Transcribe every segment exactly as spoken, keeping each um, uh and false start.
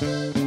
Por ahí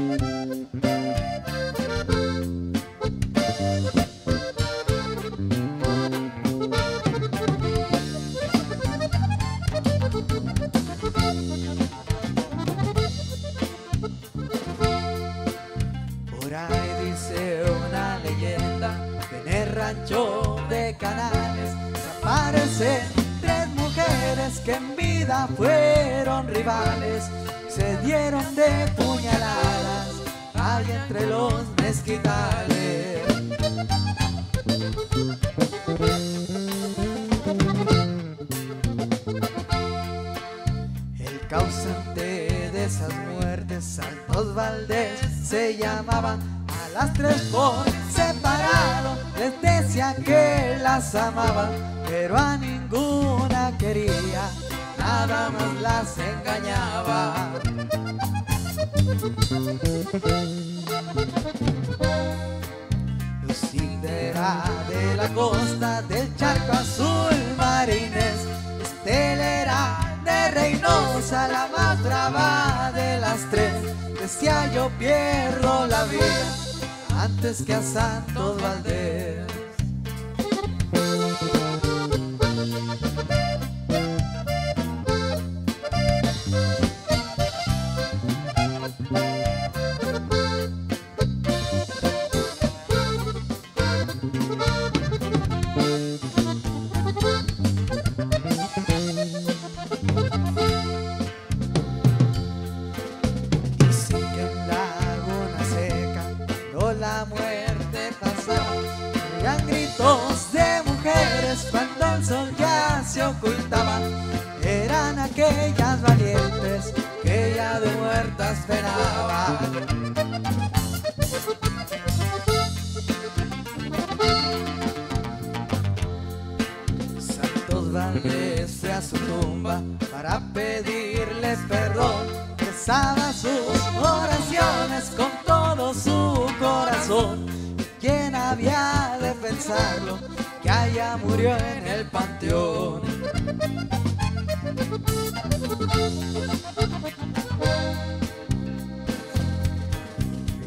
dice una leyenda que en el rancho de Canales se aparecen tres mujeres que en vida fueron rivales, se dieron de puñaladas ahí entre los mezquitales. El causante de esas muertes, Santos Valdés se llamaba. A las tres por separado les decía que las amaba, pero a ninguna quería, nada más las engañaba. Lucidera de la costa del Charco Azul Marines, Estelera de Reynosa, la más brava de las tres, decía yo pierdo la vida antes que a Santos Valdés. La muerte pasaba, eran gritos de mujeres cuando el sol ya se ocultaba, eran aquellas valientes que ya de muertas esperaban. Santos Valdés fue a su tumba para pedirles perdón, rezaba sus oraciones con todo su corazón. ¿Quién había de pensarlo que allá murió en el panteón?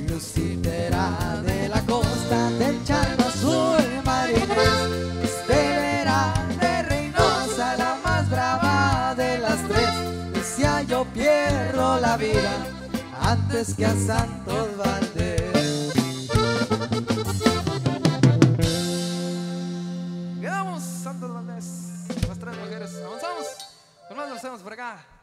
Lucitera de la costa del Charco Azul Marines, Estelera de Reynosa, la más brava de las tres, decía yo pierdo la vida antes que a Santos Valdés. Quedamos Santos Valdés, las tres mujeres. Avanzamos, nomás lo hacemos por acá.